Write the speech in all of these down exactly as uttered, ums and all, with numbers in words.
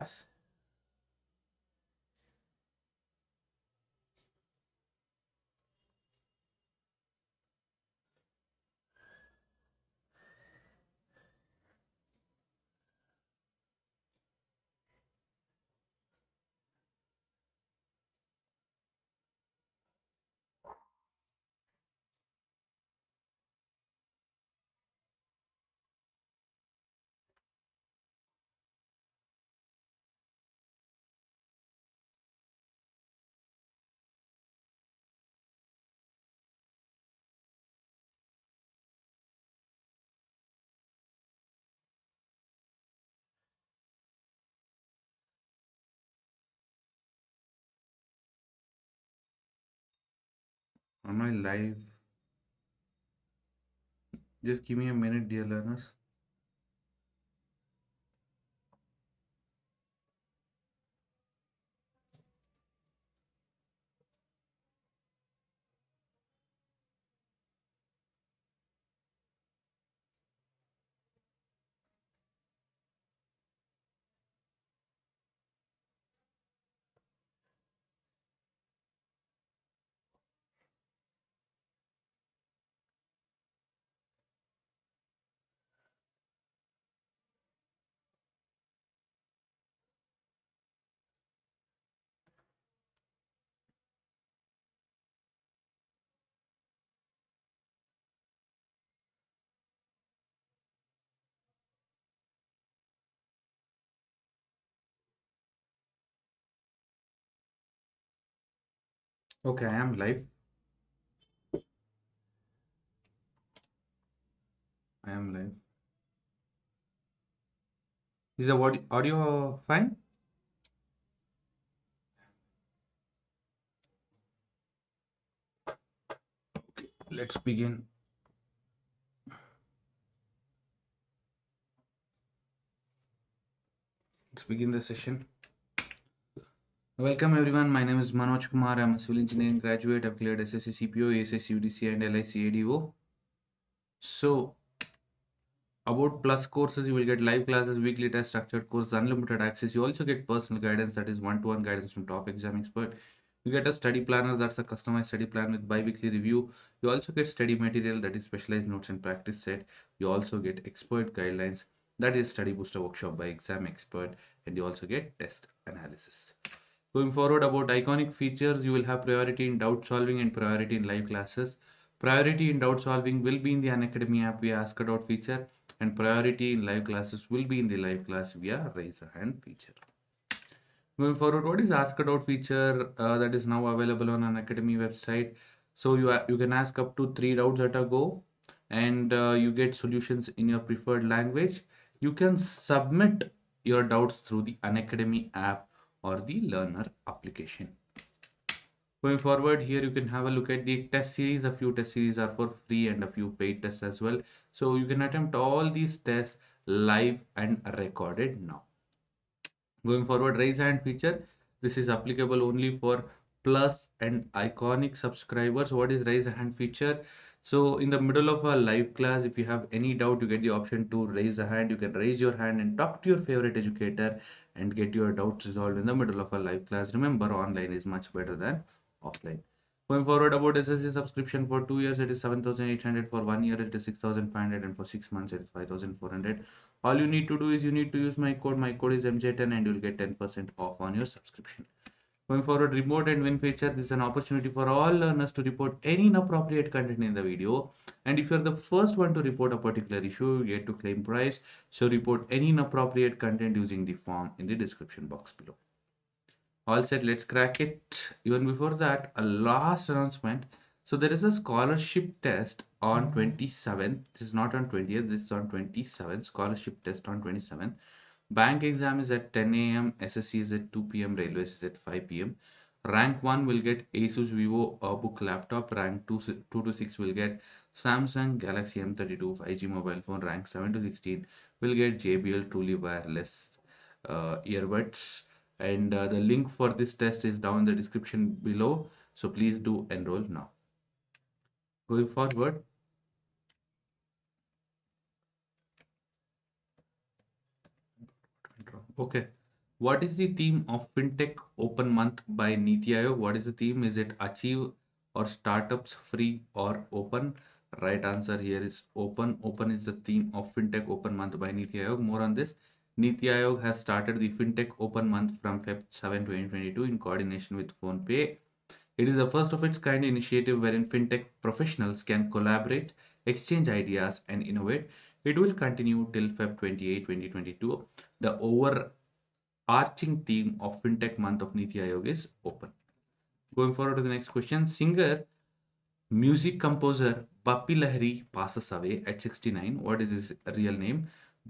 us. Am I live? Just give me a minute, dear learners. Okay, I am live. I am live. Is the audio fine? Okay, let's begin. Let's begin the session. Welcome everyone, my name is Manoj Kumar. I am a civil engineering graduate. I have cleared S S C C P O, S S C U D C and L I C A D O. So, about plus courses, you will get live classes, weekly test, structured courses, unlimited access. You also get personal guidance, that is one-to-one guidance from top exam expert. You get a study planner, that's a customized study plan with bi-weekly review. You also get study material, that is specialized notes and practice set. You also get expert guidelines, that is study booster workshop by exam expert. And you also get test analysis. Going forward, about iconic features, you will have priority in doubt solving and priority in live classes. Priority in doubt solving will be in the Unacademy app via Ask a Doubt feature, and priority in live classes will be in the live class via Raise a Hand feature. Going forward, what is Ask a Doubt feature uh, that is now available on Unacademy website? So you, you can ask up to three doubts at a go, and uh, you get solutions in your preferred language. You can submit your doubts through the Unacademy app or the learner application. Going forward, here you can have a look at the test series. A few test series are for free and a few paid tests as well. So you can attempt all these tests live and recorded now. Going forward, raise hand feature. This is applicable only for plus and iconic subscribers. What is raise a hand feature? So in the middle of a live class, if you have any doubt, you get the option to raise a hand. You can raise your hand and talk to your favorite educator and get your doubts resolved in the middle of a live class. Remember, online is much better than offline. Going forward, about S S C subscription for two years, it is seven thousand eight hundred. For one year, it is six thousand five hundred. And for six months, it is five thousand four hundred. All you need to do is you need to use my code. My code is M J ten and you will get ten percent off on your subscription. Going forward, report and win feature. This is an opportunity for all learners to report any inappropriate content in the video. And if you're the first one to report a particular issue, you get to claim prize. So report any inappropriate content using the form in the description box below. All set, let's crack it. Even before that, a last announcement. So there is a scholarship test on twenty-seventh. This is not on twentieth, this is on twenty-seventh. Scholarship test on twenty-seventh. Bank exam is at ten A M, S S C is at two P M, Railways is at five P M. Rank one will get Asus Vivo uh, book laptop, rank two to six will get Samsung Galaxy M thirty-two five G mobile phone, rank seven to sixteen will get J B L Truly Wireless uh, earbuds. And uh, the link for this test is down in the description below, so please do enroll now. Going forward. Okay, What is the theme of FinTech Open Month by Niti Aayog? What is the theme? Is it Achieve or Startups Free or Open? Right answer here is Open. Open is the theme of FinTech Open Month by Niti Aayog. More on this. Niti Aayog has started the FinTech Open Month from February seventh twenty twenty-two in coordination with PhonePe. It is the first of its kind initiative wherein FinTech professionals can collaborate, exchange ideas and innovate. It will continue till February twenty-eighth twenty twenty-two. The over arching theme of FinTech month of Niti Aayog is open. Going forward to the next question. Singer, music composer Bappi Lahiri passes away at sixty-nine. What is his real name?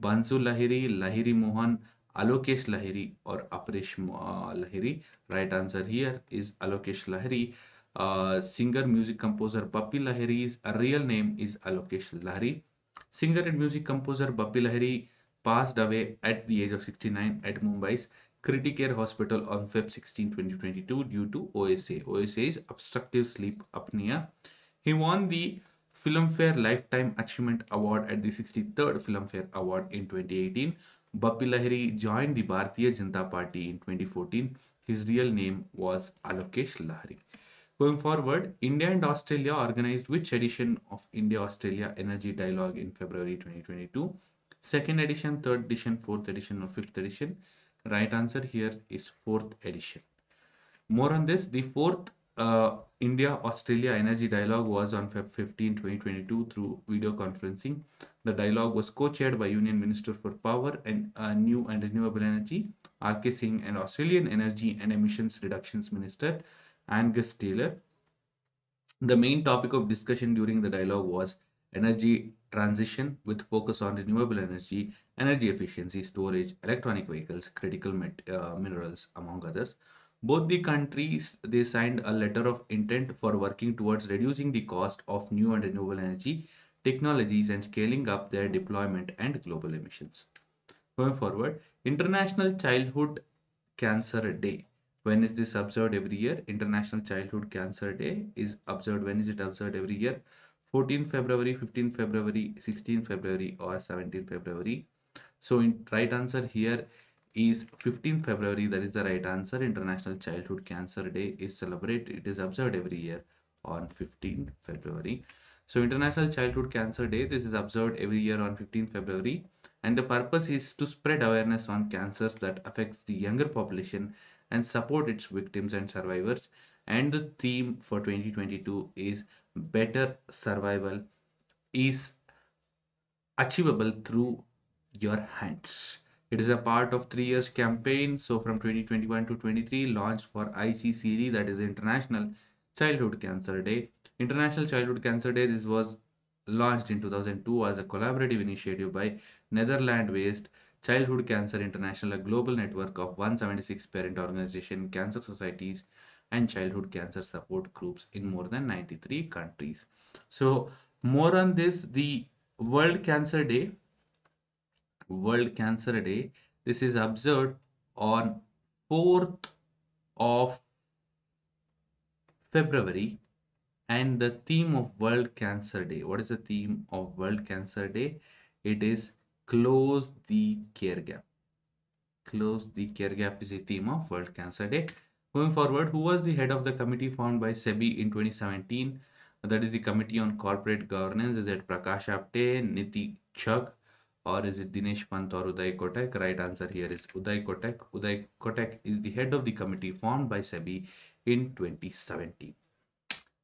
Bansu Lahiri, Lahiri Mohan, Alokesh Lahiri or Aparesh uh, Lahiri. Right answer here is Alokesh Lahiri. Uh, singer, music composer Bappi Lahiri's real name is Alokesh Lahiri. Singer and music composer Bappi Lahiri passed away at the age of sixty-nine at Mumbai's Criticare Hospital on February sixteenth twenty twenty-two due to O S A. O S A is obstructive sleep apnea. He won the Filmfare Lifetime Achievement Award at the sixty-third Filmfare Award in twenty eighteen. Bappi Lahiri joined the Bharatiya Janata Party in twenty fourteen. His real name was Alokesh Lahiri. Going forward, India and Australia organized which edition of India-Australia Energy Dialogue in February twenty twenty-two? Second edition, third edition, fourth edition or fifth edition? Right answer here is fourth edition. More on this. The fourth uh, India-Australia Energy Dialogue was on February fifteenth twenty twenty-two through video conferencing. The dialogue was co-chaired by Union Minister for Power and uh, New and Renewable Energy, R K Singh, and Australian Energy and Emissions Reductions Minister Angus Taylor. The main topic of discussion during the dialogue was energy transition with focus on renewable energy, energy efficiency, storage, electronic vehicles, critical met, uh, minerals, among others. Both the countries, they signed a letter of intent for working towards reducing the cost of new and renewable energy technologies and scaling up their deployment and global emissions. Going forward, International Childhood Cancer Day. When is this observed every year? International Childhood Cancer Day is observed. When is it observed every year? fourteenth February, fifteenth February, sixteenth February or seventeenth February. So in right answer here is fifteenth February. That is the right answer. International Childhood Cancer Day is celebrated. It is observed every year on fifteenth February. So International Childhood Cancer Day, this is observed every year on fifteenth February. And the purpose is to spread awareness on cancers that affects the younger population and support its victims and survivors. And the theme for twenty twenty-two is better survival is achievable through your hands. It is a part of three years campaign. So from twenty twenty-one to twenty-three, launched for I C C D, that is International Childhood Cancer Day. International Childhood Cancer Day, this was launched in two thousand two as a collaborative initiative by Netherlands-based Childhood Cancer International, a global network of one hundred seventy-six parent organizations, cancer societies, and childhood cancer support groups in more than ninety-three countries. So more on this, the World Cancer Day, World Cancer Day, this is observed on fourth of February. And the theme of World Cancer Day, what is the theme of World Cancer Day? It is Close the Care Gap. Close the Care Gap is the theme of World Cancer Day. Going forward, who was the head of the committee formed by SEBI in twenty seventeen? That is the Committee on Corporate Governance. Is it Prakash Apte, Niti Aayog, or is it Dinesh Pant or Uday Kotak? Right answer here is Uday Kotak. Uday Kotak is the head of the committee formed by SEBI in twenty seventeen.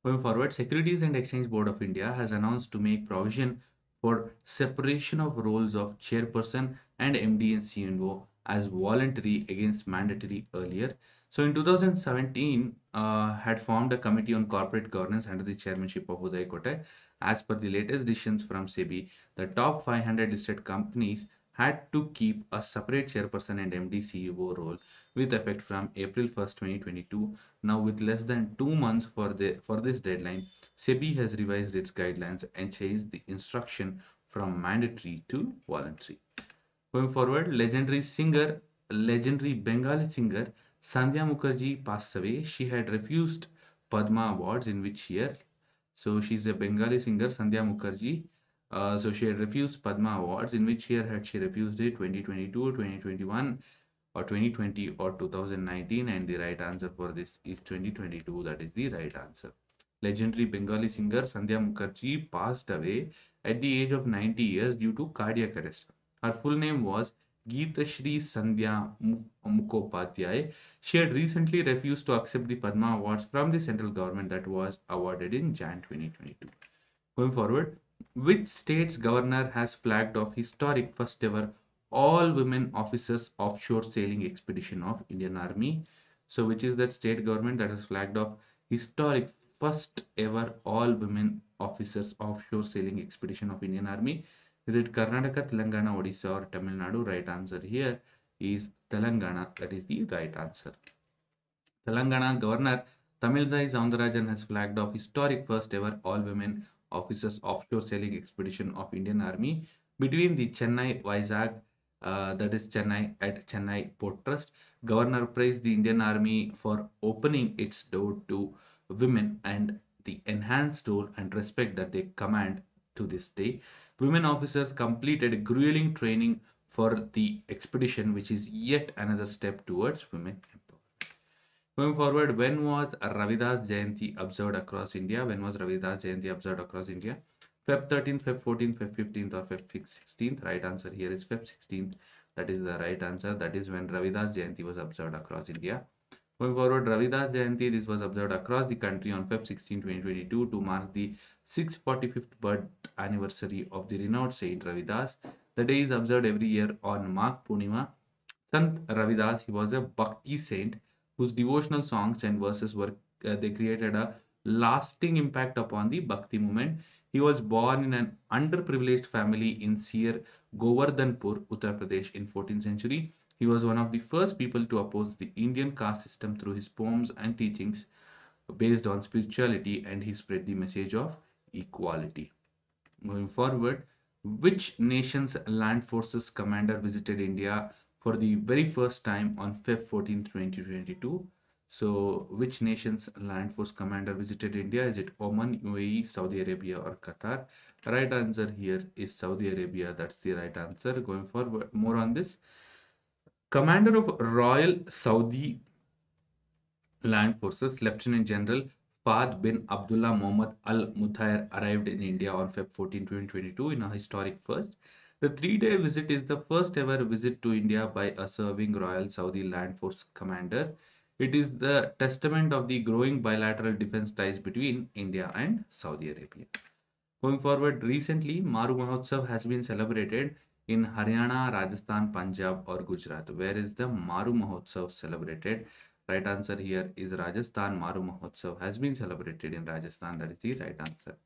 Going forward, Securities and Exchange Board of India has announced to make provision for separation of roles of chairperson and M D and C E O as voluntary against mandatory earlier. So in two thousand seventeen, uh, had formed a committee on corporate governance under the chairmanship of Uday Kotak. As per the latest decisions from SEBI, the top five hundred listed companies had to keep a separate chairperson and M D C E O role with effect from April first twenty twenty-two. Now with less than two months for the for this deadline, SEBI has revised its guidelines and changed the instruction from mandatory to voluntary. Going forward, legendary singer, legendary Bengali singer Sandhya Mukherjee passed away. She had refused Padma Awards in which year? So she's a Bengali singer, Sandhya Mukherjee. Uh, so she had refused Padma Awards. In which year had she refused it? twenty twenty-two, twenty twenty-one or twenty twenty or two thousand nineteen, and the right answer for this is twenty twenty-two. That is the right answer. Legendary Bengali singer Sandhya Mukherjee passed away at the age of ninety years due to cardiac arrest. Her full name was Geeta Shri Sandhya Mukhopadhyay. She had recently refused to accept the Padma Awards from the central government that was awarded in January twenty twenty-two. Going forward, which state's governor has flagged off historic first ever all women officers offshore sailing expedition of Indian Army? So which is that state government that has flagged off historic first ever all women officers offshore sailing expedition of Indian Army? Is it Karnataka, Telangana, Odisha or Tamil Nadu? Right answer here is Telangana. That is the right answer. Telangana Governor Thamilsai Soundarajan has flagged off historic first ever all women officers offshore sailing expedition of Indian Army between the Chennai Vizag, uh, that is Chennai at Chennai Port Trust. Governor praised the Indian Army for opening its door to women and the enhanced role and respect that they command to this day. Women officers completed a grueling training for the expedition, which is yet another step towards women empowerment. Going forward, when was Ravidas Jayanti observed across India? When was Ravidas Jayanti observed across India? February thirteenth, February fourteenth, February fifteenth or February sixteenth? Right answer here is February sixteenth. That is the right answer. That is when Ravidas Jayanti was observed across India. Going forward, Ravidas Jayanti, this was observed across the country on February sixteenth, twenty twenty-two to mark the six hundred forty-fifth birth anniversary of the renowned Saint Ravidas. The day is observed every year on Magh Purnima. Sant Ravidas, he was a Bhakti saint whose devotional songs and verses were, uh, they created a lasting impact upon the Bhakti movement. He was born in an underprivileged family in Seer, Govardhanpur, Uttar Pradesh in fourteenth century. He was one of the first people to oppose the Indian caste system through his poems and teachings based on spirituality, and he spread the message of equality. Moving forward, which nation's land forces commander visited India for the very first time on February fourteenth, twenty twenty-two? So, which nation's land force commander visited India? Is it Oman, U A E, Saudi Arabia or Qatar? Right answer here is Saudi Arabia. That's the right answer. Going forward, more on this. Commander of Royal Saudi Land Forces, Lieutenant General Fahd bin Abdullah Mohammed Al Muthair arrived in India on February fourteenth, twenty twenty-two in a historic first. The three-day visit is the first ever visit to India by a serving Royal Saudi Land Force commander. It is the testament of the growing bilateral defense ties between India and Saudi Arabia. Going forward, recently, Maru Mahotsav has been celebrated in Haryana, Rajasthan, Punjab or Gujarat. Where is the Maru Mahotsav celebrated? Right answer here is Rajasthan. Maru Mahotsav has been celebrated in Rajasthan. That is the right answer.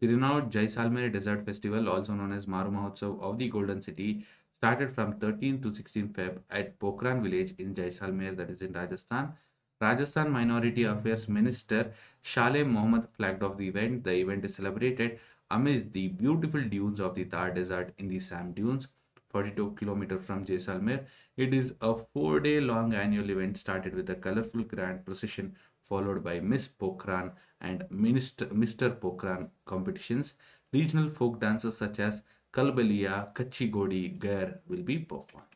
The renowned Jaisalmer Desert Festival, also known as Maru Mahotsav of the Golden City, started from thirteenth to sixteenth February at Pokhran village in Jaisalmer, that is in Rajasthan. Rajasthan Minority Affairs Minister Shaleh Mohammed flagged off the event. The event is celebrated amidst the beautiful dunes of the Thar Desert in the Sam Dunes, forty-two kilometers from Jaisalmer. It is a four-day-long annual event started with a colorful grand procession followed by Miss Pokhran and Minister, Mister Pokhran competitions. Regional folk dances such as Kalbaliya, Kachi Godi, Gair will be performed.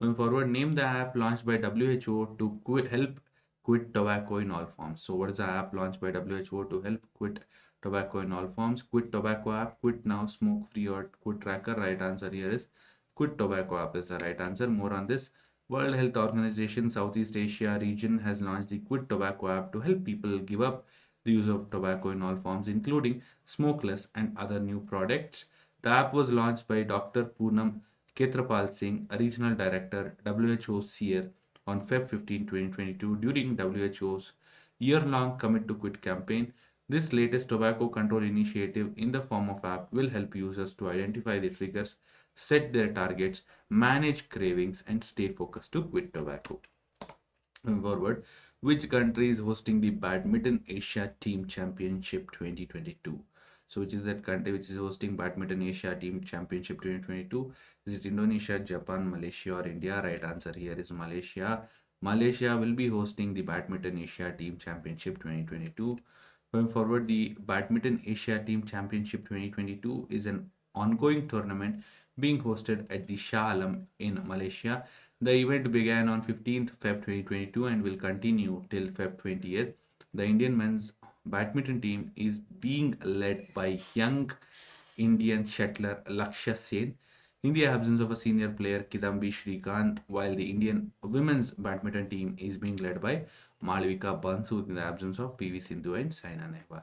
Going forward, name the app launched by W H O to quit, help quit tobacco in all forms. So what is the app launched by W H O to help quit tobacco in all forms? Quit Tobacco App, Quit Now, Smoke Free or Quit Tracker. Right answer here is Quit Tobacco App is the right answer. More on this. World Health Organization Southeast Asia region has launched the Quit Tobacco App to help people give up the use of tobacco in all forms, including smokeless and other new products. The app was launched by Doctor Poonam Ketrapal Singh, a regional director, W H O Seer, on February fifteenth, twenty twenty-two during W H O's year-long Commit to Quit campaign. This latest tobacco control initiative in the form of app will help users to identify the triggers, set their targets, manage cravings and stay focused to quit tobacco. Moving forward, which country is hosting the Badminton Asia Team Championship twenty twenty-two? So which is that country which is hosting Badminton Asia Team Championship twenty twenty-two? Is it Indonesia, Japan, Malaysia or India? Right answer here is Malaysia. Malaysia will be hosting the Badminton Asia Team Championship twenty twenty-two. Going forward, the Badminton Asia Team Championship twenty twenty-two is an ongoing tournament being hosted at the Shah Alam in Malaysia. The event began on fifteenth February twenty twenty-two and will continue till February twentieth. The Indian men's badminton team is being led by young Indian shuttler Lakshya Sen in the absence of a senior player Kidambi Shrikant, while the Indian women's badminton team is being led by Malvika Bansud in the absence of P V Sindhu and Saina Nehwal.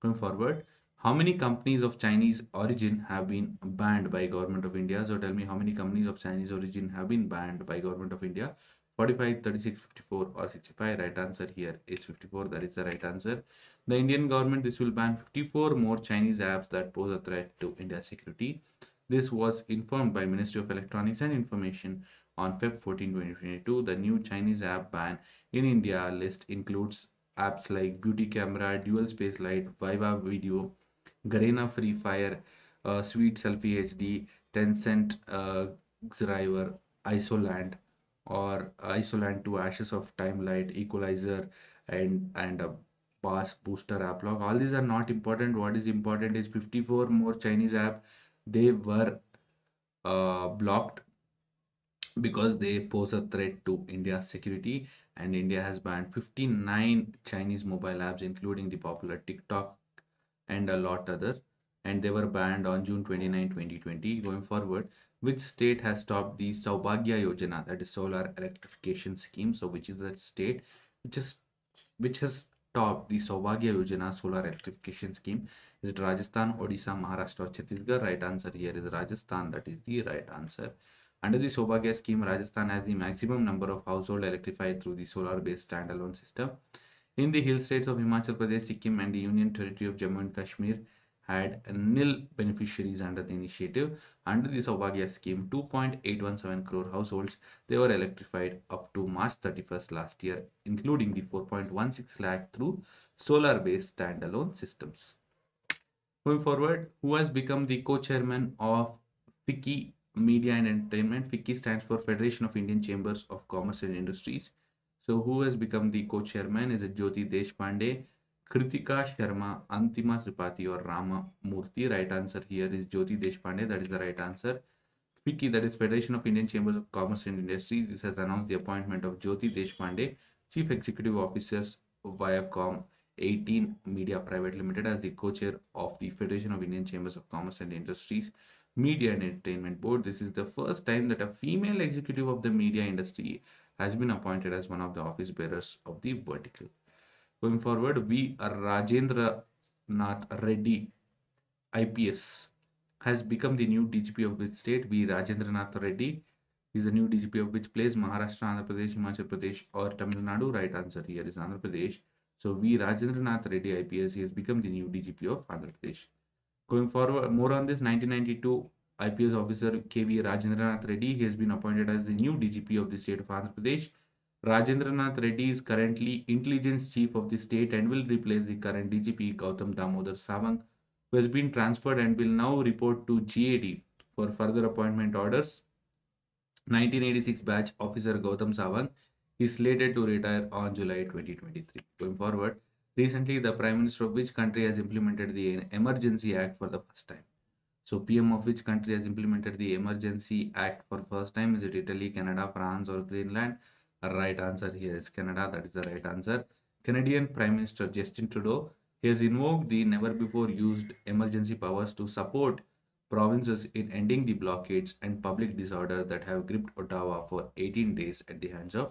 Going forward, how many companies of Chinese origin have been banned by Government of India? So tell me, how many companies of Chinese origin have been banned by Government of India? forty-five, thirty-six, fifty-four or sixty-five. Right answer here is fifty-four. That is the right answer. The Indian government, this will ban fifty-four more Chinese apps that pose a threat to India's security. This was informed by Ministry of Electronics and Information on February fourteenth twenty twenty-two. The new Chinese app ban in India list includes apps like Beauty Camera, Dual Space Light, Viva Video, Garena Free Fire, uh, Sweet Selfie H D, Tencent uh, Driver, Isoland or Isoland two, Ashes of Time Light, Equalizer, and and a Pass Booster app lock. All these are not important. What is important is fifty-four more Chinese app, they were uh, blocked because they pose a threat to India's security, and India has banned fifty-nine Chinese mobile apps including the popular TikTok and a lot other, and they were banned on June twenty-ninth twenty twenty. Going forward, which state has stopped the Saubhagya Yojana, that is solar electrification scheme? So which is the state which is which has stopped the Saubhagya Yojana solar electrification scheme? Is it Rajasthan, Odisha, Maharashtra or Chhattisgarh? Right answer here is Rajasthan. That is the right answer. Under the Saubhagya scheme, Rajasthan has the maximum number of households electrified through the solar-based standalone system. In the hill states of Himachal Pradesh, Sikkim and the Union Territory of Jammu and Kashmir had nil beneficiaries under the initiative. Under the Saubhagya scheme, two point eight one seven crore households, they were electrified up to March thirty-first last year, including the four point one six lakh through solar-based standalone systems. Going forward, who has become the co-chairman of FICCI Media and Entertainment? FICCI stands for Federation of Indian Chambers of Commerce and Industries. So who has become the co-chairman? Is it Jyoti Deshpande, Kritika Sharma, Antima Tripathi or Rama Murthy? Right answer here is Jyoti Deshpande. That is the right answer. FICCI, that is Federation of Indian Chambers of Commerce and Industries, this has announced the appointment of Jyoti Deshpande, Chief Executive Officer, Viacom eighteen Media Private Limited, as the co-chair of the Federation of Indian Chambers of Commerce and Industries Media and Entertainment Board. This is the first time that a female executive of the media industry has been appointed as one of the office bearers of the vertical. Going forward, V. Rajendranath Reddy, I P S, has become the new D G P of which state? V. Rajendranath Reddy is the new D G P of which place? Maharashtra, Andhra Pradesh, Himachal Pradesh or Tamil Nadu? Right answer here is Andhra Pradesh. So V. Rajendranath Reddy, I P S, he has become the new D G P of Andhra Pradesh. Going forward, more on this, nineteen ninety-two I P S officer K V Rajendranath Reddy, he has been appointed as the new D G P of the state of Andhra Pradesh. Rajendranath Reddy is currently Intelligence Chief of the state and will replace the current D G P Gautam Damodar Sawant, who has been transferred and will now report to G A D for further appointment orders. nineteen eighty-six batch officer Gautam Sawant is slated to retire on July twenty twenty-three. Going forward, recently the Prime Minister of which country has implemented the Emergency Act for the first time? So P M of which country has implemented the Emergency Act for first time? Is it Italy, Canada, France or Greenland? Right answer here is Canada. That is the right answer. Canadian Prime Minister Justin Trudeau, he has invoked the never before used emergency powers to support provinces in ending the blockades and public disorder that have gripped Ottawa for eighteen days at the hands of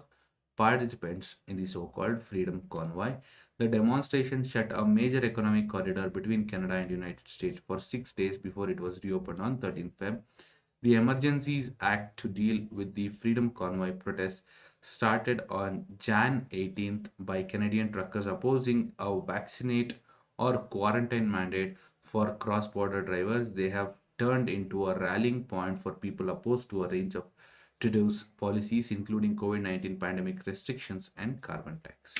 participants in the so-called Freedom Convoy. The demonstration shut a major economic corridor between Canada and United States for six days before it was reopened on thirteenth February. The Emergencies Act to deal with the Freedom Convoy protests started on January eighteenth by Canadian truckers opposing a vaccinate or quarantine mandate for cross-border drivers. They have turned into a rallying point for people opposed to a range of Trudeau's policies, including COVID nineteen pandemic restrictions and carbon tax.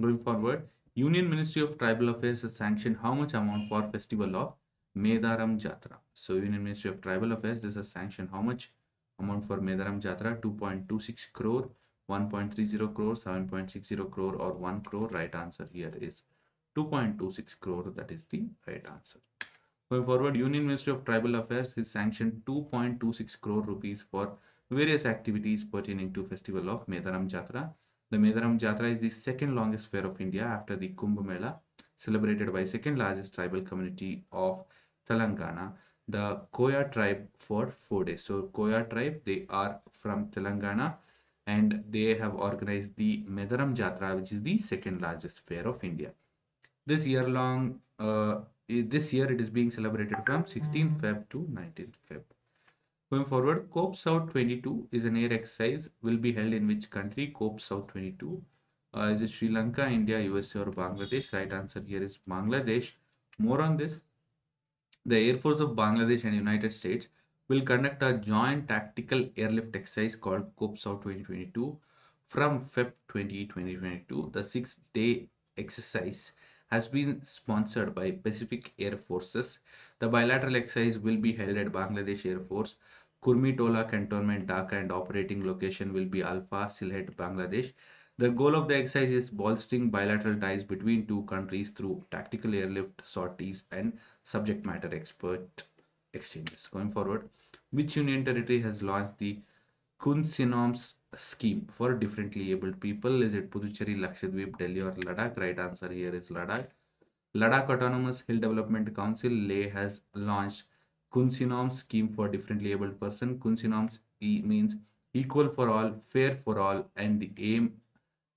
Going forward, Union Ministry of Tribal Affairs has sanctioned how much amount for festival of Medaram Jatra? So Union Ministry of Tribal Affairs, this has sanctioned how much amount for Medaram Jatra? two point two six crore, one point three zero crore, seven point six zero crore or one crore. Right answer here is two point two six crore. That is the right answer. Going forward, Union Ministry of Tribal Affairs has sanctioned two point two six crore rupees for various activities pertaining to festival of Medaram Jatra. The Medaram Jatra is the second longest fair of India after the Kumbh Mela, celebrated by second largest tribal community of Telangana, the Koya tribe, for four days. So Koya tribe, they are from Telangana, and they have organized the Medaram Jatra, which is the second largest fair of India. This year long, uh, this year it is being celebrated from sixteenth February to nineteenth February. Going forward, COPE South twenty-two is an air exercise, will be held in which country? COPE South twenty-two. Uh, is it Sri Lanka, India, U S A or Bangladesh? Right answer here is Bangladesh. More on this. The Air Force of Bangladesh and United States will conduct a joint tactical airlift exercise called COPE South twenty twenty-two from February twenty twenty-two. The six-day exercise has been sponsored by Pacific Air Forces. The bilateral exercise will be held at Bangladesh Air Force, Kurmitola Cantonment, Dhaka, and operating location will be Alpha, Sylhet, Bangladesh. The goal of the exercise is bolstering bilateral ties between two countries through tactical airlift, sorties, and subject matter expert exchanges. Going forward, which union territory has launched the Kun-Snyoms scheme for differently abled people? Is it Puducherry, Lakshadweep, Delhi or Ladakh? Right answer here is Ladakh. Ladakh Autonomous Hill Development Council, Leh, has launched Kun-Snyoms scheme for differently abled person. Kun-Snyoms e means equal for all, fair for all, and the aim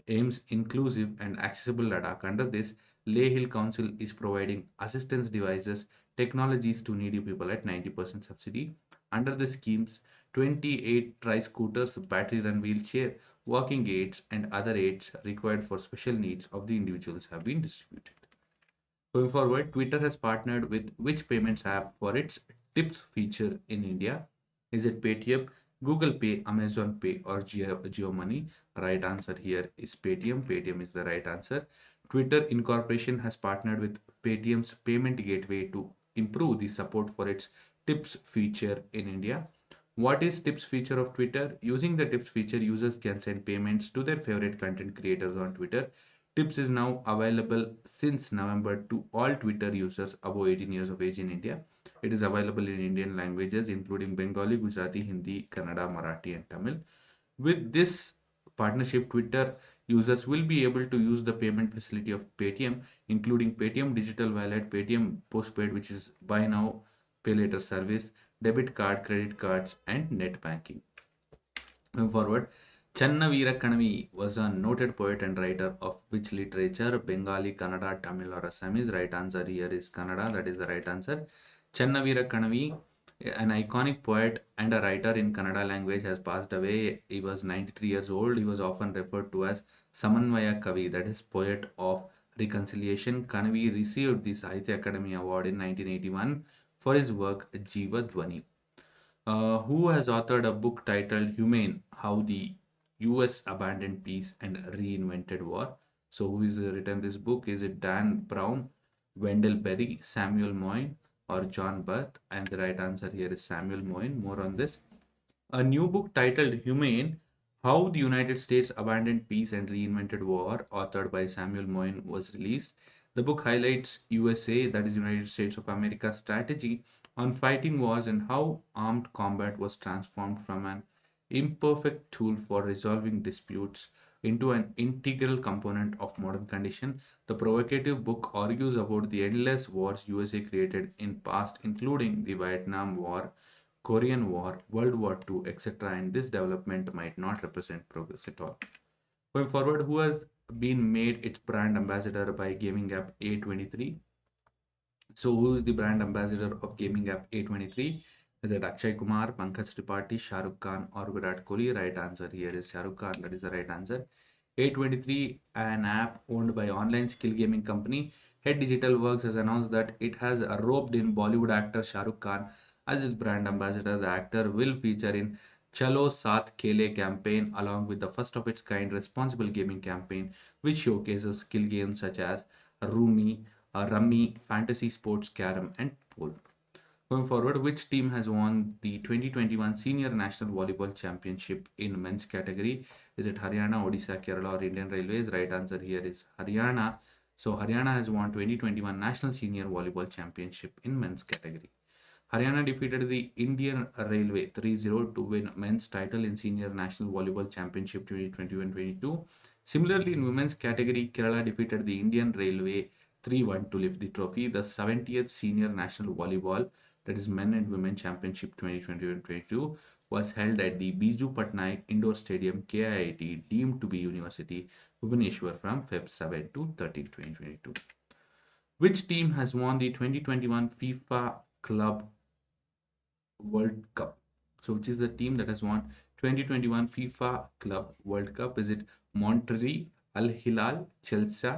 aims inclusive and accessible Ladakh. Under this, Leh Hill Council is providing assistance devices, technologies to needy people at ninety percent subsidy. Under the schemes, twenty-eight tri-scooters, battery-run wheelchair, walking aids and other aids required for special needs of the individuals have been distributed. Going forward, Twitter has partnered with which payments app for its tips feature in India? Is it Paytm, Google Pay, Amazon Pay or Jio Money? Right answer here is Paytm. Paytm is the right answer. Twitter Incorporation has partnered with Paytm's payment gateway to improve the support for its tips feature in India. What is tips feature of Twitter? Using the tips feature, users can send payments to their favorite content creators on Twitter. Tips is now available since November to all Twitter users above eighteen years of age in India. It is available in Indian languages including Bengali, Gujarati, Hindi, Kannada, Marathi and Tamil. With this partnership, Twitter users will be able to use the payment facility of Paytm including Paytm Digital Wallet, Paytm Postpaid, which is buy now, pay later service, debit card, credit cards and net banking. Moving forward, Channavira Kanavi was a noted poet and writer of which literature? Bengali, Kannada, Tamil or Assamese? Right answer here is Kannada, that is the right answer. Channavira Kanavi, an iconic poet and a writer in Kannada language, has passed away. He was ninety-three years old. He was often referred to as Samanvaya Kavi, that is poet of reconciliation. Kanavi received the Sahitya Academy Award in nineteen eighty-one. For his work Jeeva Dwani. Uh, who has authored a book titled Humane, How the U S Abandoned Peace and Reinvented War? So who has written this book? Is it Dan Brown, Wendell Berry, Samuel Moyn or John Burth? And the right answer here is Samuel Moyn. More on this. A new book titled Humane, How the United States Abandoned Peace and Reinvented War, authored by Samuel Moyn, was released. The book highlights U S A, that is United States of America's strategy on fighting wars and how armed combat was transformed from an imperfect tool for resolving disputes into an integral component of modern condition. The provocative book argues about the endless wars U S A created in past, including the Vietnam War, Korean War, World War Two, et cetera. And this development might not represent progress at all. Going forward, who has been made its brand ambassador by gaming app A twenty-three? So who is the brand ambassador of gaming app A twenty-three? Is it Akshay Kumar, Pankaj Tripathi, Shah Rukh Khan or Virat Kohli? Right answer here is Shah Rukh Khan, that is the right answer. A twenty-three, an app owned by online skill gaming company Head Digital Works, has announced that it has roped in Bollywood actor Shah Rukh Khan as its brand ambassador. The actor will feature in Chalo Saath Khele campaign along with the first of its kind responsible gaming campaign which showcases skill games such as Rumi, Rummy, Fantasy Sports, Carom and Pool. Going forward, which team has won the twenty twenty-one Senior National Volleyball Championship in men's category? Is it Haryana, Odisha, Kerala or Indian Railways? Right answer here is Haryana. So Haryana has won twenty twenty-one National Senior Volleyball Championship in men's category. Haryana defeated the Indian Railway three zero to win men's title in Senior National Volleyball Championship twenty twenty-one twenty-two. Similarly, in women's category, Kerala defeated the Indian Railway three one to lift the trophy, the seventieth Senior National Volleyball, that is Men and Women Championship twenty twenty-one twenty-two, was held at the Biju Patnaik Indoor Stadium, K I I T, deemed to be University, Bhubaneswar, from February seventh to thirteenth twenty twenty-two. Which team has won the twenty twenty-one FIFA Club World Cup? So, which is the team that has won twenty twenty-one FIFA Club World Cup? Is it Monterrey, Al Hilal, Chelsea,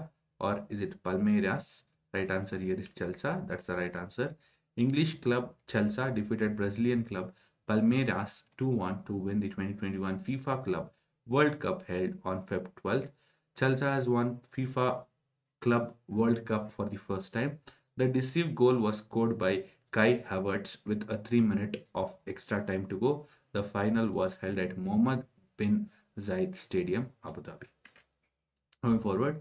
or is it Palmeiras? Right answer here is Chelsea. That's the right answer. English club Chelsea defeated Brazilian club Palmeiras two one to win the twenty twenty-one FIFA Club World Cup held on February twelfth. Chelsea has won FIFA Club World Cup for the first time. The decisive goal was scored by Kai Havertz with a three minute of extra time to go. The final was held at Mohammed bin Zayed Stadium, Abu Dhabi. Moving forward,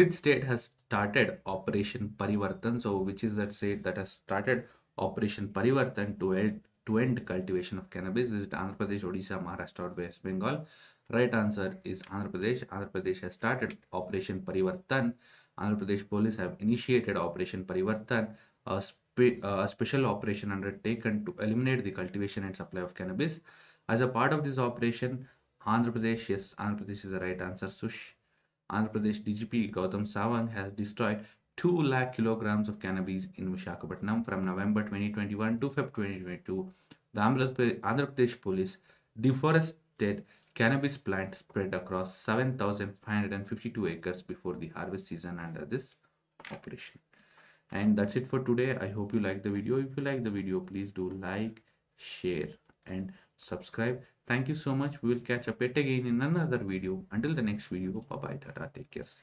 which state has started Operation Parivartan? So, which is that state that has started Operation Parivartan to end, to end cultivation of cannabis? Is it Andhra Pradesh, Odisha, Maharashtra, or West Bengal? Right answer is Andhra Pradesh. Andhra Pradesh has started Operation Parivartan. Andhra Pradesh police have initiated Operation Parivartan, a, spe a special operation undertaken to eliminate the cultivation and supply of cannabis. As a part of this operation, Andhra Pradesh, yes, Andhra Pradesh is the right answer, Sush. Andhra Pradesh D G P Gautam Sawant has destroyed two lakh kilograms of cannabis in Visakhapatnam from November twenty twenty-one to February twenty twenty-two. The Andhra Pradesh police deforested cannabis plant spread across seven thousand five hundred fifty-two acres before the harvest season under this operation. And that's it for today. I hope you like the video. If you like the video, please do like, share and subscribe. Thank you so much. We will catch up yet again in another video. Until the next video, bye bye, tata, take care, see you.